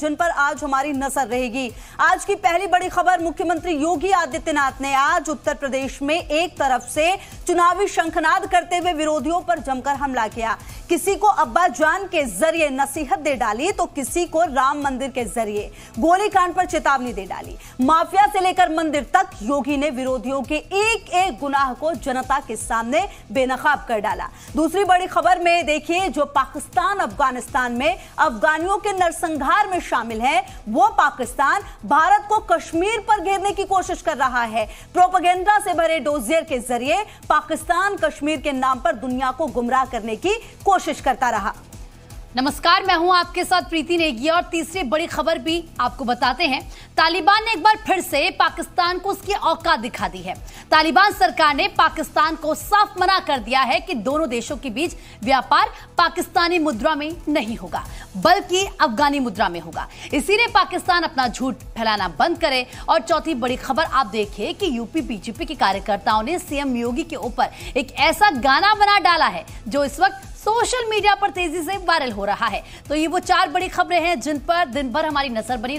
जिन पर आज हमारी नजर रहेगी। आज की पहली बड़ी खबर, मुख्यमंत्री योगी आदित्यनाथ ने आज उत्तर प्रदेश में एक तरफ से चुनावी शंखनाद करते हुए विरोधियों पर जमकर हमला किया। किसी को अब्बा जान के जरिए नसीहत दे डाली तो किसी को राम मंदिर के जरिए गोलीकांड पर चेतावनी दे डाली। माफिया से लेकर मंदिर तक योगी ने विरोधियों के एक एक गुनाह को जनता के सामने बेनकाब कर डाला। दूसरी बड़ी खबर में देखिए, जो पाकिस्तान अफगानिस्तान में अफगानियों के नरसंहार में शामिल है, वो पाकिस्तान भारत को कश्मीर पर घेरने की कोशिश कर रहा है। प्रोपेगेंडा से भरे डोजियर के जरिए पाकिस्तान कश्मीर के नाम पर दुनिया को गुमराह करने की कोशिश करता रहा। नमस्कार, मैं हूं आपके साथ प्रीति नेगी और तीसरी बड़ी खबर भी आपको बताते हैं। तालिबान ने एक बार फिर से पाकिस्तान को उसकी औकात दिखा दी है। तालिबान सरकार ने पाकिस्तान को साफ मना कर दिया है कि दोनों देशों के बीच व्यापार पाकिस्तानी मुद्रा में नहीं होगा बल्कि अफगानी मुद्रा में होगा। इसीलिए पाकिस्तान अपना झूठ फैलाना बंद करे। और चौथी बड़ी खबर आप देखिए कि यूपी बीजेपी के कार्यकर्ताओं ने सीएम योगी के ऊपर एक ऐसा गाना बना डाला है जो इस वक्त सोशल मीडिया पर तेजी से वायरल हो रहा है। तो ये वो चार बड़ी खबरें हैं जिन पर दिन भर हमारी नजर बनी रही।